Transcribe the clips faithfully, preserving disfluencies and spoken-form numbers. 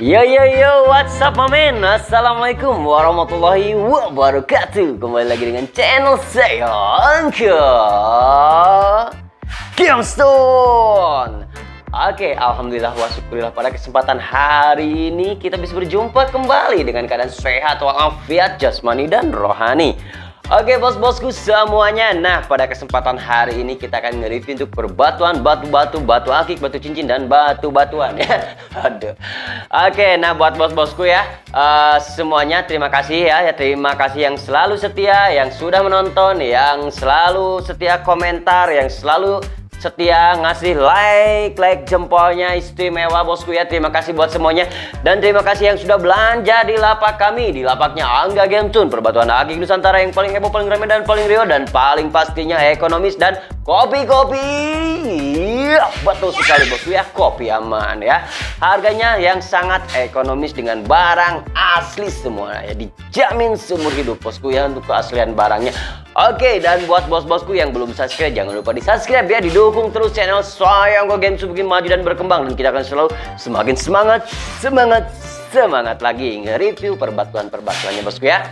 Yo yo yo, what's up men? Assalamualaikum warahmatullahi wabarakatuh. Kembali lagi dengan channel saya, Angga Gemstone. Oke, alhamdulillah wa syukurillah, pada kesempatan hari ini kita bisa berjumpa kembali dengan keadaan sehat walafiat jasmani dan rohani. Oke bos-bosku semuanya. Nah, pada kesempatan hari ini kita akan nge-review untuk perbatuan batu-batu, batu akik, batu cincin, dan batu-batuan ya. Aduh. Oke, nah buat bos-bosku ya, uh, semuanya terima kasih ya. Terima kasih yang selalu setia, yang sudah menonton, yang selalu setia komentar, yang selalu setia ngasih like, like jempolnya istimewa bosku ya. Terima kasih buat semuanya. Dan terima kasih yang sudah belanja di lapak kami, di lapaknya Angga Gemcun, Perbatuan Agi Nusantara, yang paling heboh, paling ramai, dan paling riuh, dan paling pastinya ekonomis dan kopi-kopi. Betul sekali bosku ya, kopi aman ya. Harganya yang sangat ekonomis dengan barang asli semua ya. Dijamin seumur hidup bosku ya untuk keaslian barangnya. Oke, dan buat bos-bosku yang belum subscribe, jangan lupa di subscribe ya, didukung terus channel saya Angga Gemcun bikin maju dan berkembang, dan kita akan selalu semakin semangat, semangat, semangat lagi nge-review perbatuan-perbatuannya bosku ya.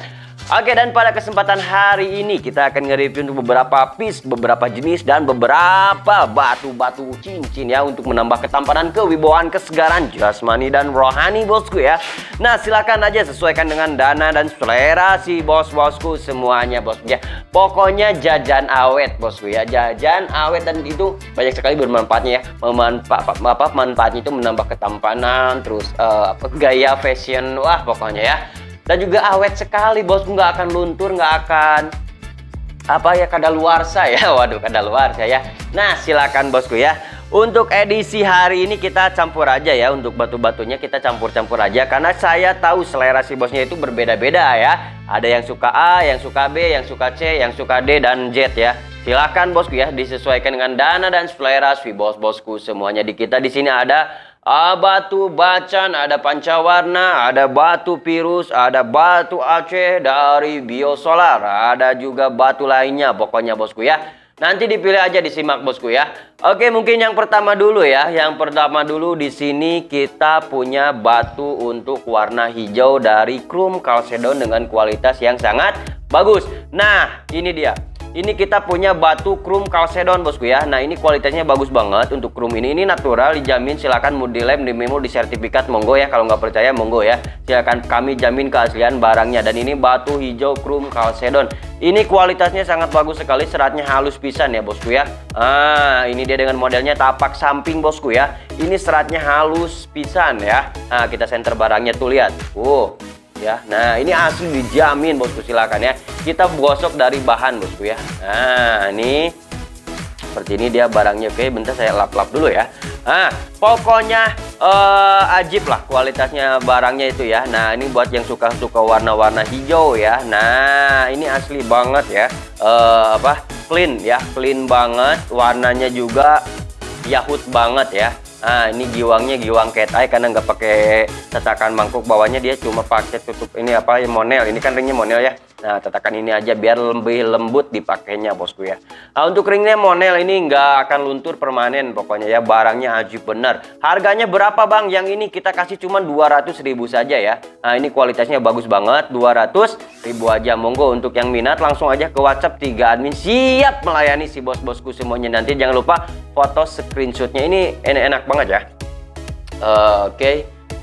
Oke, dan pada kesempatan hari ini kita akan nge-review untuk beberapa piece, beberapa jenis, dan beberapa batu-batu cincin ya, untuk menambah ketampanan, kewibawaan, kesegaran jasmani dan rohani bosku ya. Nah, silakan aja sesuaikan dengan dana dan selera si bos-bosku semuanya bosku ya. Pokoknya jajan awet bosku ya, jajan awet, dan itu banyak sekali bermanfaatnya ya. Memanfaat, apa, manfaatnya itu menambah ketampanan, terus uh, gaya fashion, wah pokoknya ya. Dan juga awet sekali bosku, nggak akan luntur, nggak akan apa ya, kadaluarsa ya, waduh kadaluarsa ya. Nah, silakan bosku ya. Untuk edisi hari ini kita campur aja ya, untuk batu-batunya kita campur-campur aja, karena saya tahu selera si bosnya itu berbeda-beda ya. Ada yang suka A, yang suka B, yang suka C, yang suka D, dan Z ya. Silakan bosku ya, disesuaikan dengan dana dan selera si bos-bosku semuanya. Di kita di sini ada Ah, batu bacan, ada pancawarna, ada batu virus, ada batu Aceh dari Biosolar, ada juga batu lainnya pokoknya bosku ya. Nanti dipilih aja, disimak bosku ya. Oke, mungkin yang pertama dulu ya. Yang pertama dulu di sini kita punya batu untuk warna hijau dari krom kalsedon dengan kualitas yang sangat bagus. Nah, ini dia. Ini kita punya batu krom kalsedon bosku ya. Nah, ini kualitasnya bagus banget untuk krom ini. Ini natural, dijamin. Silahkan mau di lab, di memo, di sertifikat, monggo ya. Kalau nggak percaya monggo ya. Silahkan, kami jamin keaslian barangnya. Dan ini batu hijau krom kalsedon. Ini kualitasnya sangat bagus sekali. Seratnya halus pisan ya bosku ya. Ah, ini dia dengan modelnya tapak samping bosku ya. Ini seratnya halus pisan ya. Nah, kita senter barangnya tuh, lihat. Wow. Ya, nah ini asli, dijamin bosku, silakan ya. Kita gosok dari bahan bosku ya. Nah, ini seperti ini dia barangnya. Oke, bentar saya lap-lap dulu ya. Nah, pokoknya uh, ajib lah kualitasnya barangnya itu ya. Nah, ini buat yang suka-suka warna-warna hijau ya. Nah, ini asli banget ya. Uh, apa? Clean ya, clean banget. Warnanya juga yahut banget ya. Ah, ini giwangnya giwang cat eye, karena nggak pakai cetakan mangkuk bawahnya, dia cuma pakai tutup ini apa monel, ini kan ringnya monel ya. Nah, cetakan ini aja biar lebih lembut dipakainya bosku ya. Nah, untuk ringnya monel ini nggak akan luntur, permanen pokoknya ya. Barangnya ajib bener. Harganya berapa bang? Yang ini kita kasih cuma dua ratus ribu saja ya. Nah, ini kualitasnya bagus banget, dua ratus ribu aja, monggo. Untuk yang minat langsung aja ke WhatsApp tiga admin, siap melayani si bos-bosku semuanya. Nanti jangan lupa foto screenshotnya, ini enak-enak banget ya. uh, Oke okay.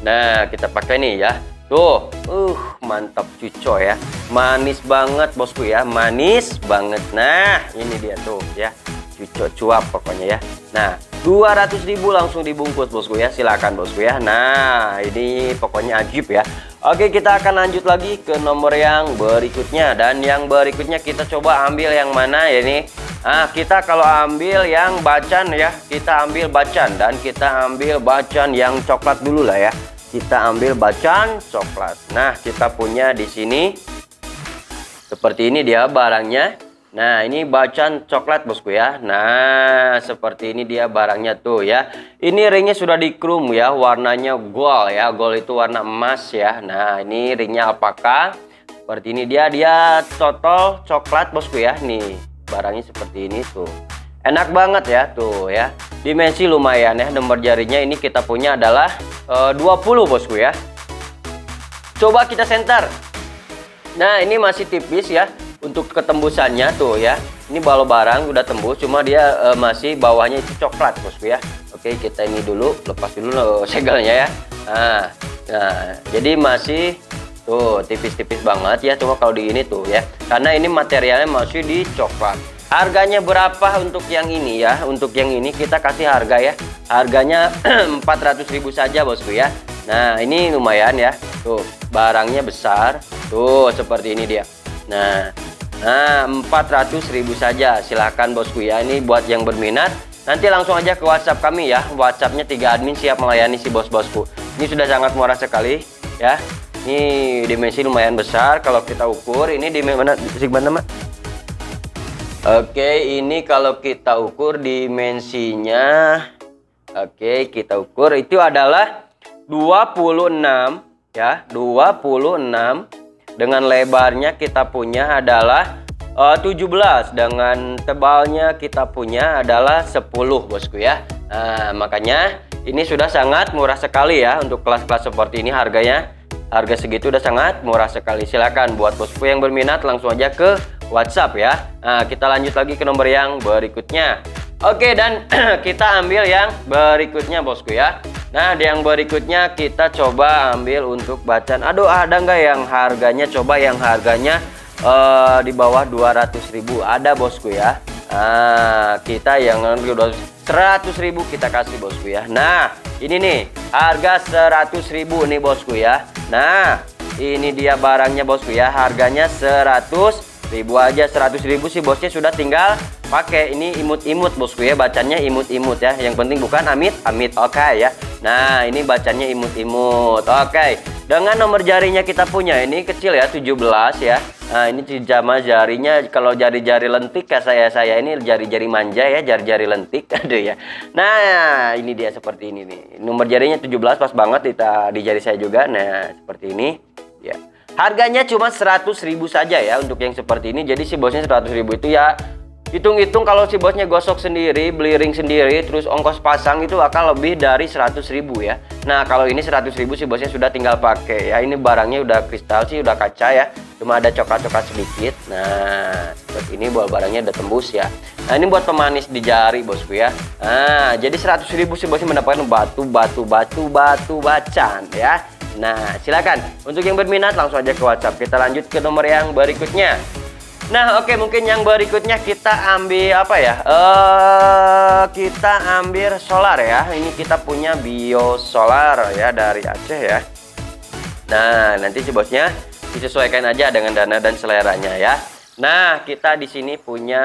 Nah, kita pakai nih ya. Tuh, uh, mantap cuco ya. Manis banget bosku ya, manis banget. Nah, ini dia tuh ya, cuco cuap pokoknya ya. Nah, dua ratus ribu langsung dibungkus bosku ya, silakan bosku ya. Nah, ini pokoknya ajib ya. Oke, kita akan lanjut lagi ke nomor yang berikutnya. Dan yang berikutnya kita coba ambil yang mana ya ini. Ah, kita kalau ambil yang bacan ya, kita ambil bacan, dan kita ambil bacan yang coklat dulu lah ya. Kita ambil bacan coklat. Nah, kita punya di sini seperti ini dia barangnya. Nah, ini bacan coklat bosku ya. Nah, seperti ini dia barangnya tuh ya. Ini ringnya sudah di krom ya, warnanya gold ya. Gold itu warna emas ya. Nah, ini ringnya apakah seperti ini dia, dia total coklat bosku ya. Nih, barangnya seperti ini tuh. Enak banget ya tuh ya. Dimensi lumayan ya, nomor jarinya ini kita punya adalah e, dua puluh bosku ya. Coba kita senter. Nah ini masih tipis ya untuk ketembusannya tuh ya. Ini balo barang udah tembus, cuma dia e, masih bawahnya itu coklat bosku ya. Oke, kita ini dulu, lepas dulu segelnya ya. Nah, nah jadi masih tuh tipis-tipis banget ya. Cuma kalau di ini tuh ya, karena ini materialnya masih di coklat. Harganya berapa untuk yang ini ya? Untuk yang ini kita kasih harga ya. Harganya empat ratus ribu saja bosku ya. Nah, ini lumayan ya. Tuh, barangnya besar. Tuh, seperti ini dia. Nah, nah empat ratus ribu saja. Silahkan bosku ya. Ini buat yang berminat. Nanti langsung aja ke WhatsApp kami ya. WhatsApp-nya tiga admin siap melayani si bos-bosku. Ini sudah sangat murah sekali ya. Ini dimensi lumayan besar kalau kita ukur. Ini di mana? Mana? Oke, ini kalau kita ukur dimensinya, oke kita ukur itu adalah dua puluh enam ya, dua puluh enam. Dengan lebarnya kita punya adalah uh, tujuh belas, dengan tebalnya kita punya adalah sepuluh bosku ya. Nah, makanya ini sudah sangat murah sekali ya untuk kelas-kelas seperti ini harganya. Harga segitu udah sangat murah sekali. Silakan buat bosku yang berminat langsung aja ke WhatsApp ya. Nah, kita lanjut lagi ke nomor yang berikutnya. Oke, dan kita ambil yang berikutnya bosku ya. Nah, di yang berikutnya kita coba ambil untuk Bacan. Aduh, ada nggak yang harganya? Coba yang harganya uh, di bawah dua ratus ribu. Ada bosku ya. Nah, kita yang seratus ribu kita kasih bosku ya. Nah, ini nih harga seratus ribu nih bosku ya. Nah, ini dia barangnya bosku ya. Harganya seratus ribu aja. Seratus ribu sih bosnya sudah tinggal pakai. Ini imut-imut bosku ya. Bacannya imut-imut ya. Yang penting bukan amit-amit. Oke okay, ya. Nah, ini bacannya imut-imut. Oke okay. Dengan nomor jarinya kita punya ini kecil ya, tujuh belas ya. Nah, ini jama jarinya, kalau jari-jari lentik kayak saya-saya ini jari-jari manja ya, jari-jari lentik. Aduh ya. Nah, ini dia seperti ini nih. Nomor jarinya tujuh belas pas banget kita di jari saya juga. Nah, seperti ini ya. Harganya cuma seratus ribu saja ya untuk yang seperti ini. Jadi si bosnya seratus ribu itu ya, hitung-hitung kalau si bosnya gosok sendiri, beli ring sendiri, terus ongkos pasang itu akan lebih dari seratus ribu ya. Nah, kalau ini seratus ribu si bosnya sudah tinggal pakai ya. Ini barangnya udah kristal sih, udah kaca ya. Cuma ada coklat-coklat sedikit. Nah, buat ini buat barangnya udah tembus ya. Nah, ini buat pemanis di jari bosku ya. Nah, jadi seratus ribu si bosnya mendapatkan batu, batu, batu, batu bacan ya. Nah, silakan untuk yang berminat langsung aja ke WhatsApp. Kita lanjut ke nomor yang berikutnya. Nah, oke okay, mungkin yang berikutnya kita ambil apa ya? Eh, kita ambil solar ya. Ini kita punya Biosolar ya dari Aceh ya. Nah, nanti si bosnya disesuaikan aja dengan dana dan seleranya ya. Nah, kita di sini punya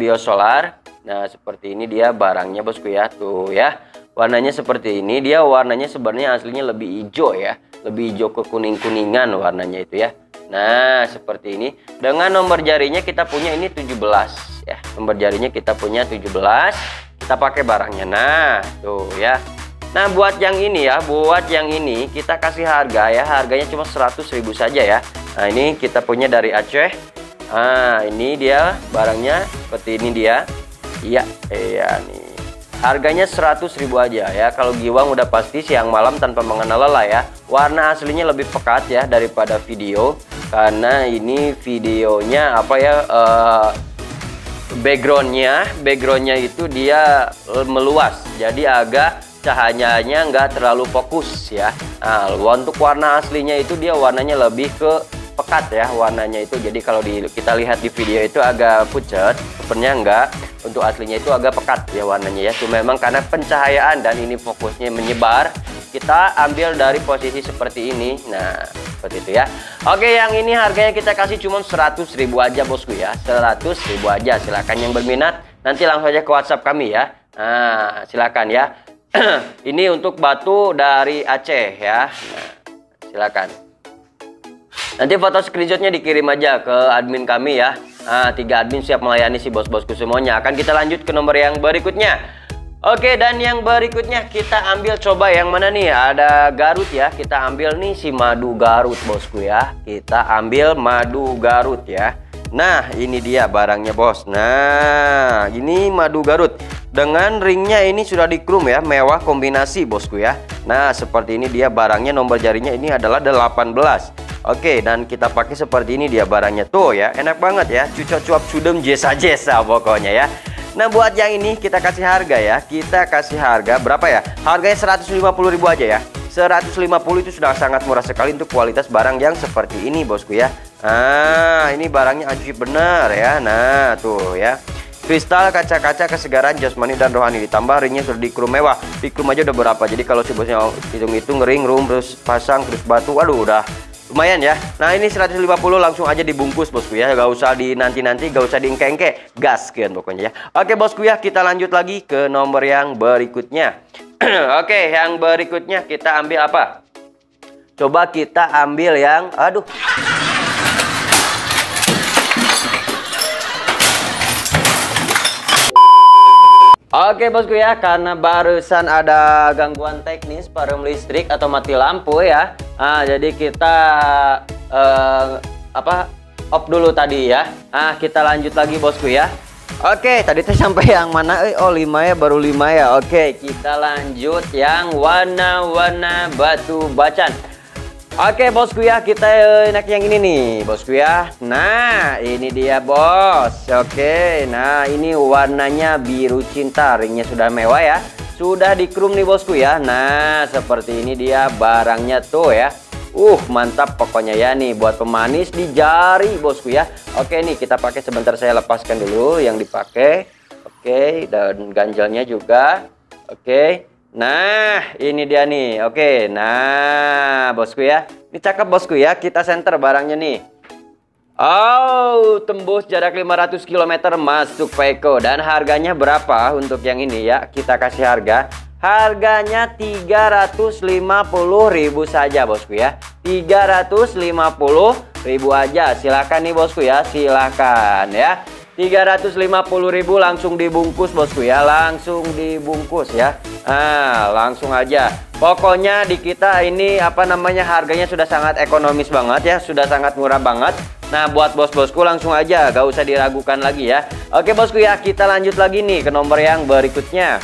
Biosolar. Nah, seperti ini dia barangnya bosku ya. Tuh ya. Warnanya seperti ini. Dia warnanya sebenarnya aslinya lebih hijau ya. Lebih hijau ke kuning-kuningan warnanya itu ya. Nah, seperti ini. Dengan nomor jarinya kita punya ini tujuh belas ya. Nomor jarinya kita punya tujuh belas. Kita pakai barangnya. Nah, tuh ya. Nah, buat yang ini ya, buat yang ini kita kasih harga ya. Harganya cuma seratus ribu saja ya. Nah, ini kita punya dari Aceh. Nah, ini dia barangnya seperti ini dia. Iya, iya nih. Harganya seratus ribu aja ya. Kalau giwang udah pasti siang malam tanpa mengenal lelah ya. Warna aslinya lebih pekat ya daripada video, karena ini videonya apa ya, uh, backgroundnya backgroundnya itu dia meluas, jadi agak cahayanya nggak terlalu fokus ya. Nah, untuk warna aslinya itu dia warnanya lebih ke pekat ya warnanya itu. Jadi kalau di, kita lihat di video itu agak pucat, sebenarnya enggak. Untuk aslinya itu agak pekat ya warnanya ya. Cuma memang karena pencahayaan dan ini fokusnya menyebar, kita ambil dari posisi seperti ini. Nah, seperti itu ya. Oke, yang ini harganya kita kasih cuma seratus ribu aja bosku ya. seratus ribu aja. Silakan yang berminat nanti langsung aja ke WhatsApp kami ya. Nah, silakan ya. Ini untuk batu dari Aceh ya. Nah, silakan. Nanti foto screenshotnya dikirim aja ke admin kami ya. Nah, tiga admin siap melayani si bos-bosku semuanya. Akan kita lanjut ke nomor yang berikutnya. Oke, dan yang berikutnya kita ambil coba yang mana nih? Ada Garut ya. Kita ambil nih si madu Garut bosku ya. Kita ambil madu Garut ya. Nah, ini dia barangnya, bos. Nah, ini madu Garut. Dengan ringnya ini sudah dikrum ya, mewah kombinasi, bosku ya. Nah, seperti ini dia barangnya, nomor jarinya ini adalah delapan belas. Oke, dan kita pakai seperti ini dia barangnya. Tuh ya, enak banget ya. Cucok-cuap cudem jesa-jesa pokoknya ya. Nah, buat yang ini kita kasih harga ya. Kita kasih harga berapa ya? Harganya seratus lima puluh ribu aja ya. seratus lima puluh itu sudah sangat murah sekali untuk kualitas barang yang seperti ini, bosku ya. Ah, ini barangnya ajaib benar ya. Nah, tuh ya. Kristal, kaca-kaca, kesegaran jasmani dan rohani, ditambah ringnya sudah dikrum mewah. Dikrum aja udah berapa. Jadi kalau si bosnya hitung-hitung ring, room, terus pasang, terus batu, aduh udah lumayan ya. Nah, ini seratus lima puluh langsung aja dibungkus, bosku ya. Gak usah di nanti-nanti, gak usah diengke-engke. Gaskan pokoknya ya. Oke, bosku ya, kita lanjut lagi ke nomor yang berikutnya. Oke, yang berikutnya kita ambil apa? Coba kita ambil yang, aduh. Oke, bosku ya, karena barusan ada gangguan teknis parum listrik atau mati lampu ya. Nah, jadi kita eh, apa off dulu tadi ya. Nah, kita lanjut lagi, bosku ya. Oke, tadi teh sampai yang mana? Oh, lima ya, baru lima ya. Oke, kita lanjut yang warna-warna batu bacan. Oke, bosku ya, kita enak yang ini nih, bosku ya. Nah, ini dia, bos. Oke, nah ini warnanya biru cinta, ringnya sudah mewah ya. Sudah dikrum nih, bosku ya. Nah, seperti ini dia barangnya tuh ya. Uh, mantap pokoknya ya nih, buat pemanis di jari, bosku ya. Oke nih, kita pakai sebentar, saya lepaskan dulu yang dipakai. Oke, dan ganjalnya juga. Oke. Nah, ini dia nih. Oke, nah bosku ya, ini cakep bosku ya. Kita senter barangnya nih. Oh, tembus jarak lima ratus kilometer masuk Peko. Dan harganya berapa untuk yang ini ya? Kita kasih harga. Harganya tiga ratus lima puluh ribu saja, bosku ya. tiga ratus lima puluh ribu aja. Silakan nih, bosku ya. Silakan ya. tiga ratus lima puluh ribu langsung dibungkus, bosku ya. Langsung dibungkus ya. Ah, langsung aja. Pokoknya di kita ini apa namanya, harganya sudah sangat ekonomis banget ya, sudah sangat murah banget. Nah, buat bos-bosku langsung aja, gak usah diragukan lagi ya. Oke, bosku ya, kita lanjut lagi nih ke nomor yang berikutnya.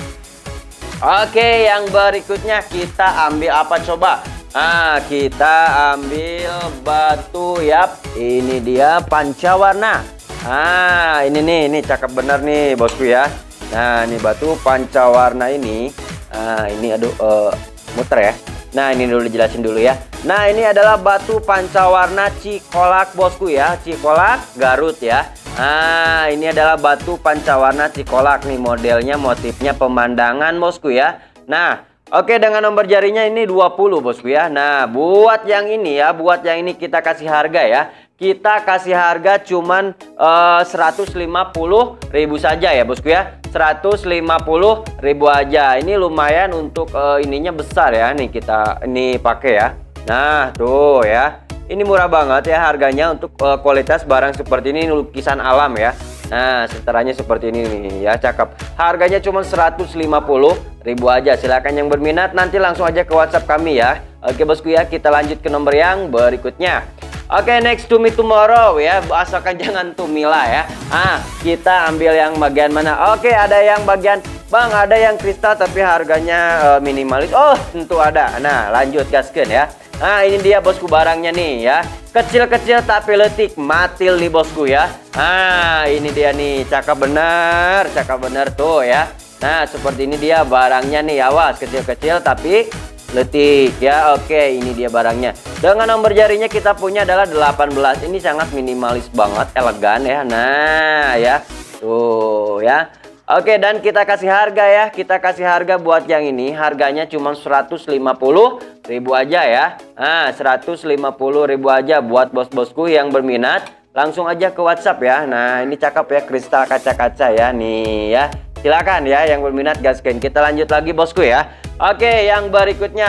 Oke, yang berikutnya kita ambil apa coba? Ah, kita ambil batu ya. Ini dia pancawarna. Ah, ini nih, ini cakep bener nih, bosku ya. Nah, ini batu pancawarna ini. Ah, ini aduh uh, muter ya. Nah, ini dulu dijelasin dulu ya. Nah, ini adalah batu pancawarna Cikolak, bosku ya. Cikolak Garut ya. Ah, ini adalah batu pancawarna Cikolak nih, modelnya, motifnya, pemandangan, bosku ya. Nah, oke, dengan nomor jarinya ini dua puluh, bosku ya. Nah, buat yang ini ya, buat yang ini kita kasih harga ya. Kita kasih harga cuman uh, seratus lima puluh ribu saja ya, bosku ya. seratus lima puluh ribu aja. Ini lumayan untuk uh, ininya besar ya nih, kita ini pakai ya. Nah, tuh ya. Ini murah banget ya harganya untuk uh, kualitas barang seperti ini, lukisan alam ya. Nah, seteranya seperti ini nih ya, cakep. Harganya cuman seratus lima puluh ribu aja. Silakan yang berminat nanti langsung aja ke WhatsApp kami ya. Oke, bosku ya, kita lanjut ke nomor yang berikutnya. Oke, okay, next to me tomorrow ya, asalkan jangan tumila ya. Ah, kita ambil yang bagian mana? Oke, okay, ada yang bagian, bang, ada yang kristal tapi harganya uh, minimalis. Oh, tentu ada. Nah, lanjut gaskeun ya. Nah, ini dia, bosku, barangnya nih ya. Kecil-kecil tapi letik, matil nih, bosku ya. Ah, ini dia nih, cakep bener, cakep bener tuh ya. Nah, seperti ini dia barangnya nih, awas, kecil-kecil tapi letik ya. Oke, ini dia barangnya. Dengan nomor jarinya kita punya adalah delapan belas. Ini sangat minimalis banget, elegan ya. Nah ya, tuh ya. Oke, dan kita kasih harga ya. Kita kasih harga buat yang ini. Harganya cuma seratus lima puluh ribu aja ya. Nah, seratus lima puluh ribu aja buat bos-bosku yang berminat. Langsung aja ke WhatsApp ya. Nah, ini cakep ya, kristal kaca-kaca ya nih ya. Silakan ya yang berminat, gaskan. Kita lanjut lagi, bosku ya. Oke, yang berikutnya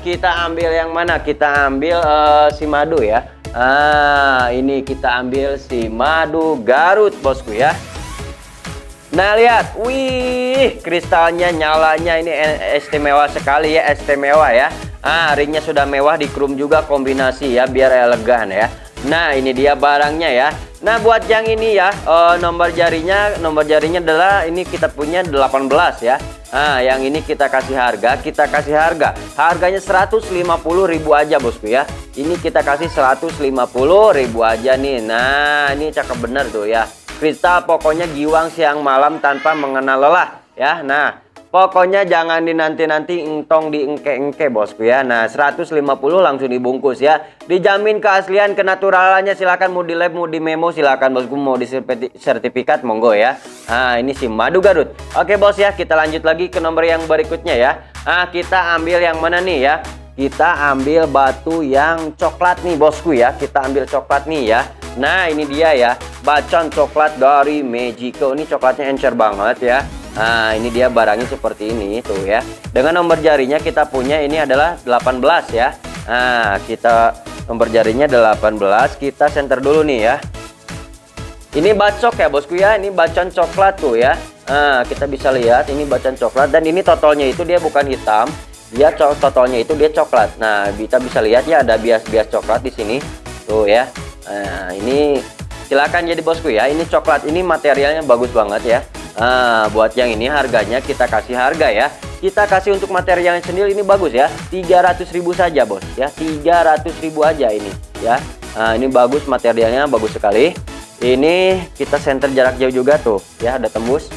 kita ambil yang mana? Kita ambil uh, si madu ya. Ah, ini kita ambil si madu Garut, bosku ya. Nah, lihat, wih, kristalnya, nyalanya ini istimewa sekali ya, istimewa ya. Ah, ringnya sudah mewah, dikrum juga kombinasi ya, biar elegan ya. Nah, ini dia barangnya ya. Nah, buat yang ini ya, uh, nomor jarinya nomor jarinya adalah ini kita punya delapan belas ya. Nah, yang ini kita kasih harga, kita kasih harga. Harganya seratus lima puluh ribu aja, Bosku ya. Ini kita kasih seratus lima puluh ribu aja nih. Nah, ini cakep bener tuh ya. Kristal pokoknya giwang siang malam tanpa mengenal lelah ya. Nah, pokoknya jangan dinanti-nanti entong di engke-engke, Bosku ya. Nah, seratus lima puluh langsung dibungkus ya. Dijamin keaslian, kenaturalannya, silakan mau di lab, mau di memo, silakan Bosku, mau di sertifikat monggo ya. Nah, ini si Batu Garut. Oke, Bos ya, kita lanjut lagi ke nomor yang berikutnya ya. Nah, kita ambil yang mana nih ya? Kita ambil batu yang coklat nih, Bosku ya. Kita ambil coklat nih ya. Nah, ini dia ya. Bacan coklat dari Magico. Ini coklatnya encer banget ya. Nah, ini dia barangnya seperti ini tuh ya. Dengan nomor jarinya kita punya ini adalah delapan belas ya. Nah, kita nomor jarinya delapan belas, kita senter dulu nih ya. Ini bacok ya, Bosku ya, ini bacan coklat tuh ya. Nah, kita bisa lihat ini bacan coklat dan ini totalnya itu dia bukan hitam. Dia totalnya itu dia coklat. Nah, kita bisa lihat ya ada bias-bias coklat di sini tuh ya. Nah, ini silakan jadi Bosku ya. Ini coklat ini materialnya bagus banget ya. Nah, buat yang ini harganya kita kasih harga ya. Kita kasih untuk material yang sendiri ini bagus ya, tiga ratus ribu saja, Bos ya. Tiga ratus ribu aja ini ya. Nah, ini bagus, materialnya bagus sekali. Ini kita senter jarak jauh juga tuh ya, ada tembus.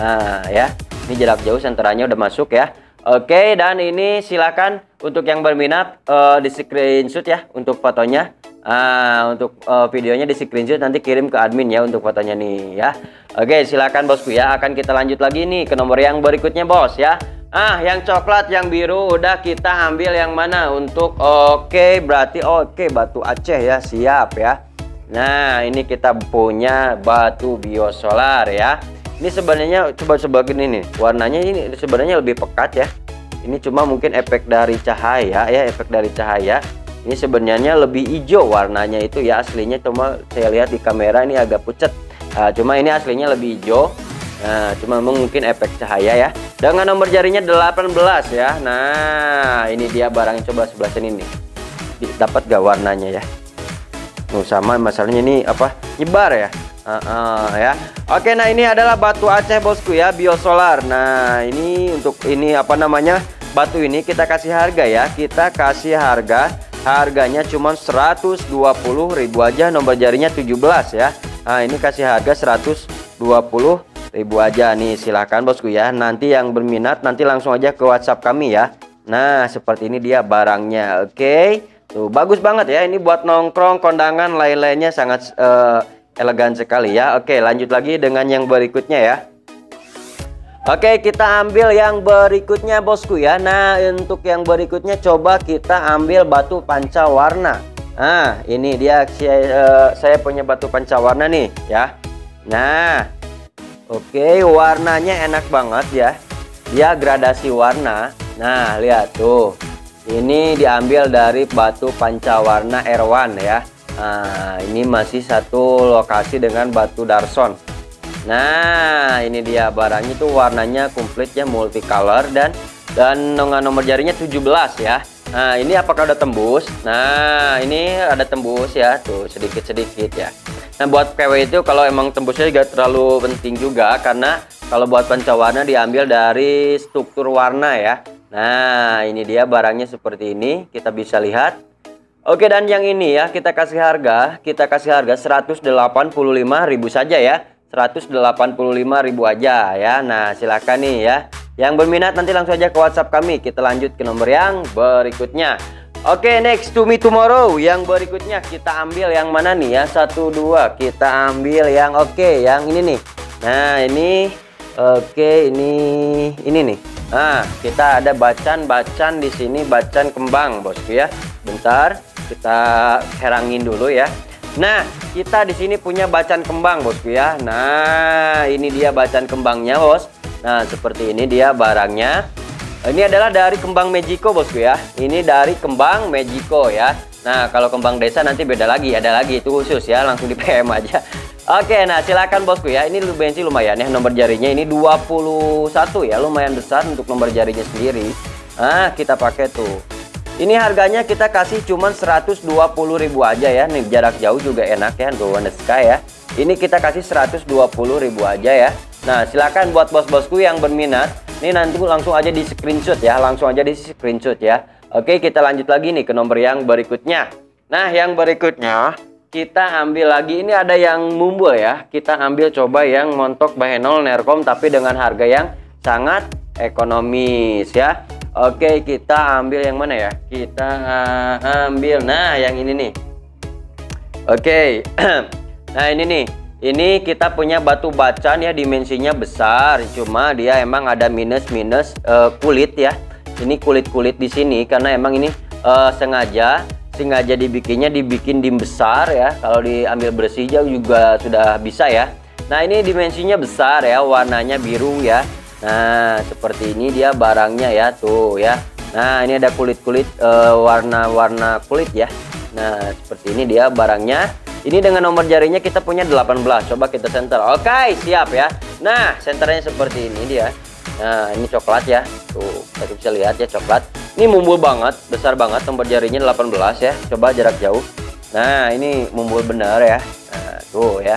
Nah ya, ini jarak jauh senterannya udah masuk ya. Oke, dan ini silakan untuk yang berminat uh, di screenshot ya untuk fotonya. Ah, untuk uh, videonya di screenshot, nanti kirim ke admin ya untuk fotonya nih ya. Oke, silakan Bosku ya. Akan kita lanjut lagi nih ke nomor yang berikutnya, Bos ya. Ah, yang coklat, yang biru udah kita ambil yang mana untuk oke okay, berarti oke okay, batu Aceh ya, siap ya. Nah, ini kita punya batu biosolar ya. Ini sebenarnya coba sebagian ini. Warnanya ini sebenarnya lebih pekat ya. Ini cuma mungkin efek dari cahaya ya, efek dari cahaya. Ini sebenarnya lebih hijau warnanya itu ya, aslinya cuma saya lihat di kamera ini agak pucat. Nah, cuma ini aslinya lebih hijau. Nah, cuma mungkin efek cahaya ya. Dengan nomor jarinya delapan belas ya. Nah, ini dia barang, coba sebelah sini nih. Dapat gak warnanya ya? Nuh, sama masalahnya ini apa? Nyebar ya. Uh, uh, ya. Oke, nah ini adalah batu Aceh, Bosku ya, biosolar. Nah, ini untuk ini apa namanya? Batu ini kita kasih harga ya. Kita kasih harga. Harganya cuma seratus dua puluh ribu aja, nomor jarinya tujuh belas ya. Nah, ini kasih harga seratus dua puluh ribu aja nih. Silahkan Bosku ya. Nanti yang berminat nanti langsung aja ke WhatsApp kami ya. Nah, seperti ini dia barangnya. Oke. Tuh, bagus banget ya. Ini buat nongkrong, kondangan, lain-lainnya sangat uh, elegan sekali ya. Oke, lanjut lagi dengan yang berikutnya ya. Oke, kita ambil yang berikutnya, Bosku ya. Nah, untuk yang berikutnya coba kita ambil batu pancawarna. Nah, ini dia, saya, saya punya batu pancawarna nih ya. Nah, oke, warnanya enak banget ya. Dia gradasi warna. Nah, lihat tuh. Ini diambil dari batu pancawarna R satu ya. Nah, ini masih satu lokasi dengan batu Darson. Nah, ini dia barangnya tuh, warnanya komplit ya, multicolor, dan dan nomor jarinya tujuh belas ya. Nah, ini apakah udah tembus? Nah, ini ada tembus ya, tuh sedikit-sedikit ya. Nah, buat P W itu kalau emang tembusnya juga terlalu penting juga, karena kalau buat pancawarna diambil dari struktur warna ya. Nah, ini dia barangnya seperti ini, kita bisa lihat. Oke, dan yang ini ya, kita kasih harga, kita kasih harga seratus delapan puluh lima ribu saja ya. seratus delapan puluh lima ribu aja ya. Nah, silakan nih ya. Yang berminat nanti langsung aja ke WhatsApp kami. Kita lanjut ke nomor yang berikutnya. Oke, next to me tomorrow. Yang berikutnya kita ambil yang mana nih ya? satu dua. Kita ambil yang oke, okay, yang ini nih. Nah, ini oke, okay, ini ini nih. Nah, kita ada bacan-bacan di sini, bacan kembang, Bosku ya. Bentar, kita herangin dulu ya. Nah, kita di sini punya bacan kembang, Bosku ya. Nah, ini dia bacan kembangnya, Bos. Nah, seperti ini dia barangnya. Ini adalah dari kembang Magico, Bosku ya. Ini dari kembang Magico ya. Nah, kalau kembang desa nanti beda lagi, ada lagi itu khusus ya, langsung di P M aja. Oke, nah silakan Bosku ya. Ini bensin lumayan ya, nomor jarinya ini dua puluh satu ya, lumayan besar untuk nomor jarinya sendiri. Ah, kita pakai tuh. Ini harganya kita kasih cuman seratus dua puluh ribu aja ya. Nih jarak jauh juga enak ya, go on the sky ya. Ini kita kasih seratus dua puluh ribu aja ya. Nah, silakan buat bos-bosku yang berminat. Nih nanti langsung aja di screenshot ya, langsung aja di screenshot ya. Oke, kita lanjut lagi nih ke nomor yang berikutnya. Nah, yang berikutnya kita ambil lagi, ini ada yang mumbul ya. Kita ambil coba yang montok bahenol nerkom tapi dengan harga yang sangat ekonomis ya. Oke, kita ambil yang mana ya? Kita ambil, nah yang ini nih. Oke, nah ini nih. Ini kita punya batu bacan ya, dimensinya besar. Cuma dia emang ada minus-minus uh, kulit ya. Ini kulit-kulit di sini karena emang ini uh, sengaja, sengaja dibikinnya dibikin dim besar ya. Kalau diambil bersih jauh juga sudah bisa ya. Nah ini dimensinya besar ya, warnanya biru ya. Nah seperti ini dia barangnya ya, tuh ya. Nah ini ada kulit-kulit warna-warna kulit ya. Nah seperti ini dia barangnya. Ini dengan nomor jarinya kita punya delapan belas. Coba kita senter. Oke, siap ya. Nah senternya seperti ini dia. Nah ini coklat ya. Tuh kita bisa lihat ya, coklat. Ini mumbul banget, besar banget, nomor jarinya delapan belas ya. Coba jarak jauh. Nah ini mumbul benar ya. Nah, tuh ya.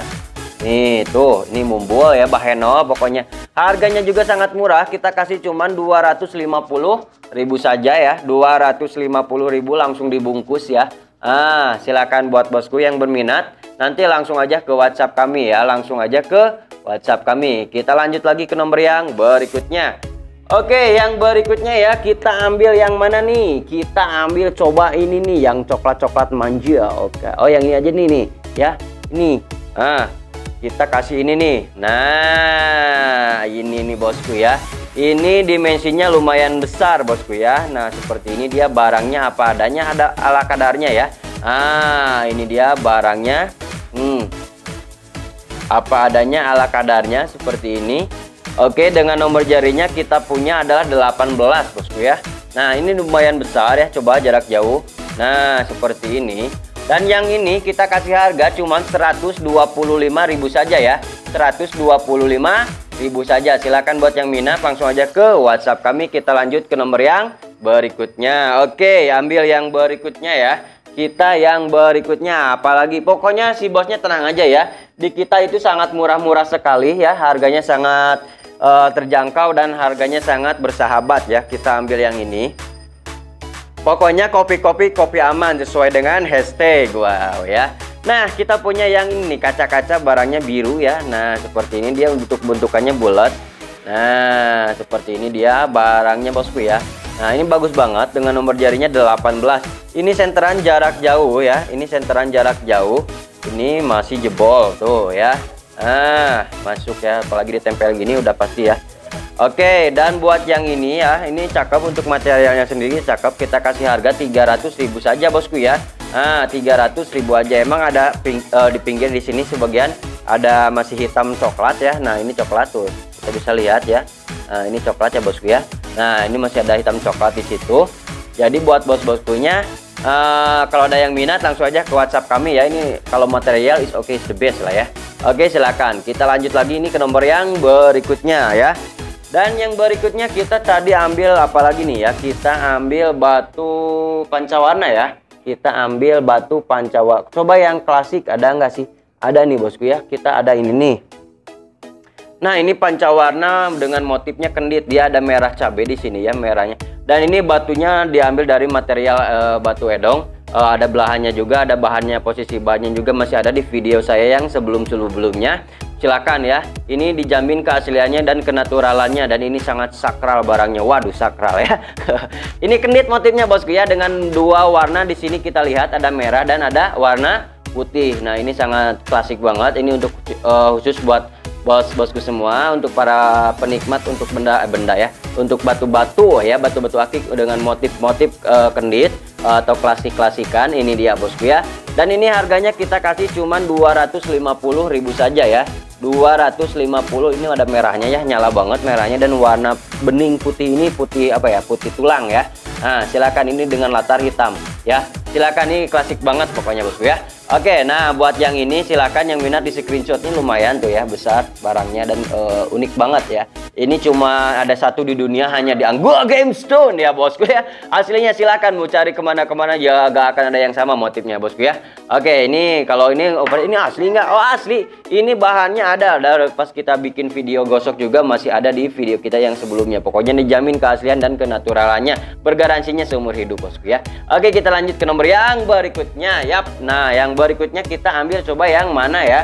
Nih tuh, ini mumbul ya, bahenol pokoknya. Harganya juga sangat murah, kita kasih cuman dua ratus lima puluh ribu saja ya. dua ratus lima puluh ribu langsung dibungkus ya. Ah, silakan buat bosku yang berminat, nanti langsung aja ke WhatsApp kami ya, langsung aja ke WhatsApp kami. Kita lanjut lagi ke nomor yang berikutnya. Oke, yang berikutnya ya, kita ambil yang mana nih? Kita ambil coba ini nih, yang coklat-coklat manja. Oke. Oh, yang ini aja nih nih ya. Ini. Ah, kita kasih ini nih. Nah, ini nih bosku ya. Ini dimensinya lumayan besar bosku ya. Nah, seperti ini dia barangnya apa adanya, ada ala kadarnya ya. Ah, ini dia barangnya. Hmm. Apa adanya ala kadarnya seperti ini. Oke, dengan nomor jarinya kita punya adalah delapan belas bosku ya. Nah, ini lumayan besar ya. Coba jarak jauh. Nah, seperti ini. Dan yang ini kita kasih harga cuman seratus dua puluh lima ribu saja ya. seratus dua puluh lima ribu saja. Silakan buat yang minat langsung aja ke WhatsApp kami. Kita lanjut ke nomor yang berikutnya. Oke, ambil yang berikutnya ya. Kita yang berikutnya apalagi, pokoknya si bosnya tenang aja ya. Di kita itu sangat murah-murah sekali ya. Harganya sangat uh, terjangkau dan harganya sangat bersahabat ya. Kita ambil yang ini. Pokoknya kopi-kopi, kopi aman sesuai dengan hashtag, wow ya. Nah kita punya yang ini, kaca-kaca barangnya biru ya. Nah seperti ini dia, untuk bentukannya bulat. Nah seperti ini dia barangnya bosku ya. Nah ini bagus banget dengan nomor jarinya delapan belas. Ini senteran jarak jauh ya, ini senteran jarak jauh. Ini masih jebol tuh ya. Nah masuk ya, apalagi ditempel gini udah pasti ya. Oke, dan buat yang ini ya, ini cakep untuk materialnya sendiri, cakep. Kita kasih harga tiga ratus ribu saja bosku ya. Ah, tiga ratus ribu aja. Emang ada ping, uh, di pinggir di sini sebagian ada masih hitam coklat ya. Nah, ini coklat tuh. Kita bisa lihat ya. Nah, ini coklat ya bosku ya. Nah, ini masih ada hitam coklat di situ. Jadi buat bos-boskunya uh, kalau ada yang minat langsung aja ke WhatsApp kami ya. Ini kalau material is okay, is the best lah ya. Oke, silakan. Kita lanjut lagi ini ke nomor yang berikutnya ya. Dan yang berikutnya kita tadi ambil apalagi nih ya, kita ambil batu pancawarna ya. Kita ambil batu pancawarna. Coba yang klasik ada nggak sih? Ada nih bosku ya, kita ada ini nih. Nah ini pancawarna dengan motifnya kendit, dia ada merah cabe di sini ya, merahnya. Dan ini batunya diambil dari material e, batu edong. E, ada belahannya juga, ada bahannya, posisi bahannya juga masih ada di video saya yang sebelum-sebelumnya. Silakan ya, ini dijamin keasliannya dan kenaturalannya, dan ini sangat sakral barangnya. Waduh, sakral ya. Ini kendit motifnya bosku ya, dengan dua warna di sini kita lihat, ada merah dan ada warna putih. Nah ini sangat klasik banget, ini untuk uh, khusus buat bos-bosku semua, untuk para penikmat untuk benda eh, benda ya, untuk batu-batu ya, batu-batu akik dengan motif-motif uh, kendit uh, atau klasik-klasikan. Ini dia bosku ya, dan ini harganya kita kasih cuman dua ratus lima puluh ribu saja ya. dua ratus lima puluh. Ini ada merahnya ya, nyala banget merahnya, dan warna bening putih, ini putih apa ya, putih tulang ya. Nah silakan, ini dengan latar hitam ya. Silakan, ini klasik banget pokoknya bosku ya. Oke, nah buat yang ini silahkan yang minat di screenshot, ini lumayan tuh ya, besar barangnya dan uh, unik banget ya. Ini cuma ada satu di dunia, hanya di Angga Gemstone ya bosku ya. Aslinya silahkan mau cari kemana-kemana ya gak akan ada yang sama motifnya bosku ya. Oke, ini kalau ini ini asli nggak? Oh asli, ini bahannya ada. Pas kita bikin video gosok juga masih ada di video kita yang sebelumnya. Pokoknya dijamin keaslian dan kenaturalannya, bergaransinya seumur hidup bosku ya. Oke, kita lanjut ke nomor yang berikutnya. Yap, nah yang berikutnya kita ambil coba yang mana ya.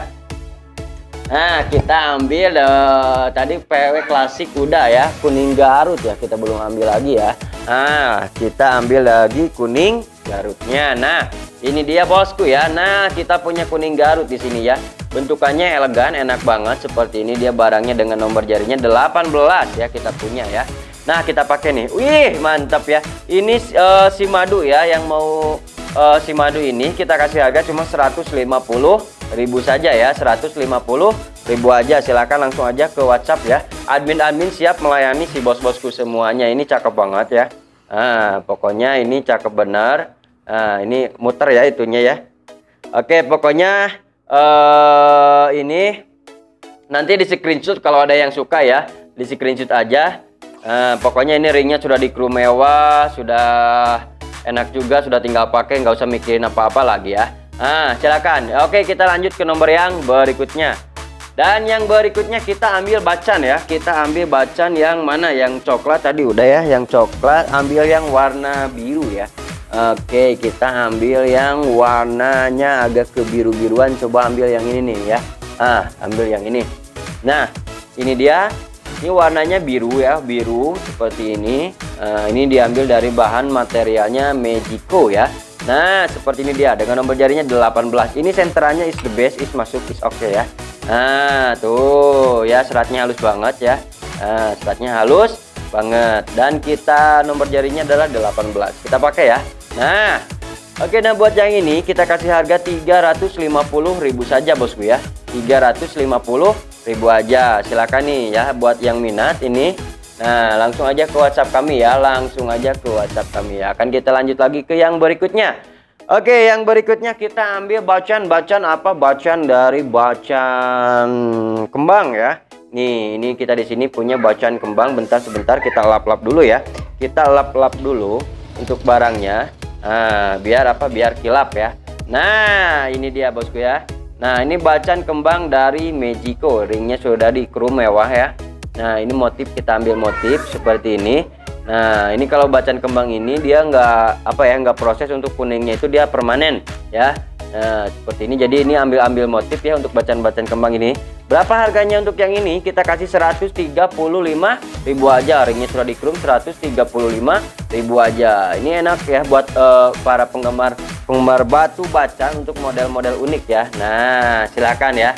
Nah kita ambil uh, tadi P W klasik kuda ya, kuning Garut ya, kita belum ambil lagi ya. Nah kita ambil lagi kuning Garutnya. Nah ini dia bosku ya. Nah kita punya kuning Garut di sini ya. Bentukannya elegan, enak banget seperti ini dia barangnya dengan nomor jarinya delapan belas ya, kita punya ya. Nah kita pakai nih. Wih mantap ya. Ini uh, si madu ya, yang mau Uh, si madu ini kita kasih harga cuma seratus lima puluh ribu saja ya, seratus lima puluh ribu aja. Silahkan langsung aja ke WhatsApp ya, admin-admin siap melayani si bos-bosku semuanya. Ini cakep banget ya. Nah, pokoknya ini cakep benar. Nah, ini muter ya itunya ya. Oke, pokoknya uh, ini nanti di screenshot kalau ada yang suka ya, di screenshot aja. Nah, pokoknya ini ringnya sudah di kru mewah, sudah enak juga, sudah tinggal pakai, nggak usah mikirin apa-apa lagi ya. Nah silakan. Oke, kita lanjut ke nomor yang berikutnya. Dan yang berikutnya kita ambil bacan ya. Kita ambil bacan yang mana? Yang coklat tadi udah ya, yang coklat. Ambil yang warna biru ya. Oke, kita ambil yang warnanya agak kebiru-biruan. Coba ambil yang ini nih ya. Ah, ambil yang ini. Nah ini dia. Ini warnanya biru ya, biru seperti ini. Nah, ini diambil dari bahan materialnya Magico ya. Nah seperti ini dia dengan nomor jarinya delapan belas. Ini senterannya is the best, is masuk, is oke okay ya. Nah tuh ya, seratnya halus banget ya. Nah, seratnya halus banget. Dan kita nomor jarinya adalah delapan belas. Kita pakai ya. Nah oke, nah buat yang ini kita kasih harga tiga ratus lima puluh ribu saja bosku ya. tiga ratus lima puluh ribu aja. Silakan nih ya buat yang minat ini. Nah langsung aja ke WhatsApp kami ya, langsung aja ke WhatsApp kami ya. Akan kita lanjut lagi ke yang berikutnya. Oke, yang berikutnya kita ambil bacan. Bacan apa? Bacan dari bacan kembang ya. Nih ini kita di sini punya bacan kembang. Bentar sebentar kita lap-lap dulu ya. Kita lap-lap dulu untuk barangnya. Nah biar apa? Biar kilap ya. Nah ini dia bosku ya. Nah ini bacan kembang dari Meksiko, ringnya sudah di kru mewah ya. Nah ini motif, kita ambil motif seperti ini. Nah ini kalau bacan kembang ini dia nggak apa ya, nggak proses untuk kuningnya itu dia permanen ya. Nah seperti ini, jadi ini ambil-ambil motif ya untuk bacan-bacan kembang ini. Berapa harganya untuk yang ini? Kita kasih seratus tiga puluh lima ribu aja. Ringnya sudah dikrum seratus tiga puluh lima ribu aja. Ini enak ya buat uh, para penggemar penggemar batu bacan untuk model-model unik ya. Nah, silakan ya.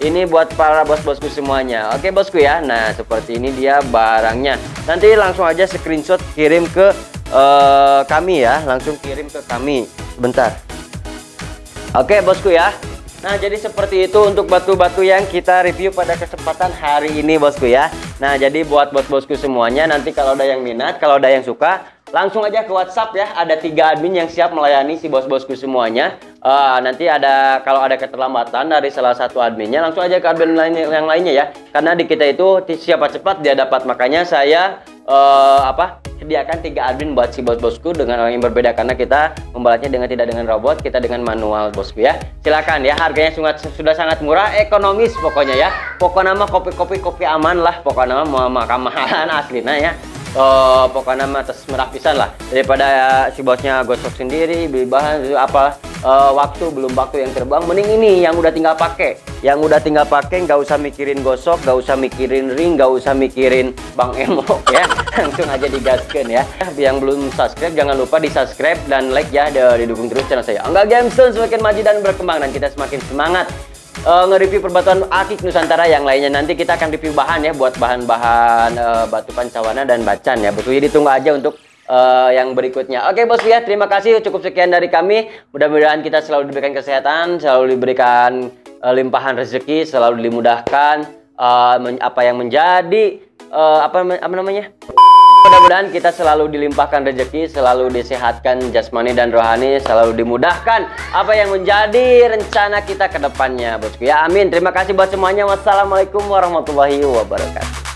Ini buat para bos-bosku semuanya. Oke, bosku ya. Nah, seperti ini dia barangnya. Nanti langsung aja screenshot kirim ke uh, kami ya. Langsung kirim ke kami. Bentar. Oke, bosku ya. Nah jadi seperti itu untuk batu-batu yang kita review pada kesempatan hari ini bosku ya. Nah jadi buat bos-bosku semuanya, nanti kalau ada yang minat, kalau ada yang suka, langsung aja ke WhatsApp ya. Ada tiga admin yang siap melayani si bos-bosku semuanya. uh, Nanti ada, kalau ada keterlambatan dari salah satu adminnya, langsung aja ke admin lain, yang lainnya ya. Karena di kita itu siapa cepat dia dapat. Makanya saya uh, apa sediakan tiga admin buat si bos-bosku dengan orang yang berbeda, karena kita membalasnya dengan tidak dengan robot, kita dengan manual bosku ya. Silakan ya, harganya sangat, sudah sangat murah, ekonomis pokoknya ya. Pokoknya nama kopi-kopi kopi aman lah, pokoknya nama mahal-mahalan aslina ya. Oh, pokoknya nama atas merah pisan lah, daripada ya, si bosnya gosok sendiri beli bahan apa uh, waktu belum waktu yang terbang. Mending ini yang udah tinggal pakai, yang udah tinggal pakai nggak usah mikirin gosok, nggak usah mikirin ring, nggak usah mikirin bang emok ya. Langsung aja digaskan ya. Yang belum subscribe jangan lupa di subscribe dan like ya, didukung terus channel saya Angga Gemstone semakin maju dan berkembang, dan kita semakin semangat uh, nge-review Perbatuan Akik Nusantara yang lainnya. Nanti kita akan review bahan ya buat bahan-bahan uh, batu pancawarna dan bacan ya bosku. Jadi tunggu aja untuk Uh, yang berikutnya. Oke bosku ya, terima kasih, cukup sekian dari kami. Mudah-mudahan kita selalu diberikan kesehatan, selalu diberikan uh, limpahan rezeki, selalu dimudahkan uh, apa yang menjadi uh, apa, apa namanya Mudah-mudahan kita selalu dilimpahkan rezeki, selalu disehatkan jasmani dan rohani, selalu dimudahkan apa yang menjadi rencana kita ke depannya, bosku ya. Amin. Terima kasih buat semuanya. Wassalamualaikum warahmatullahi wabarakatuh.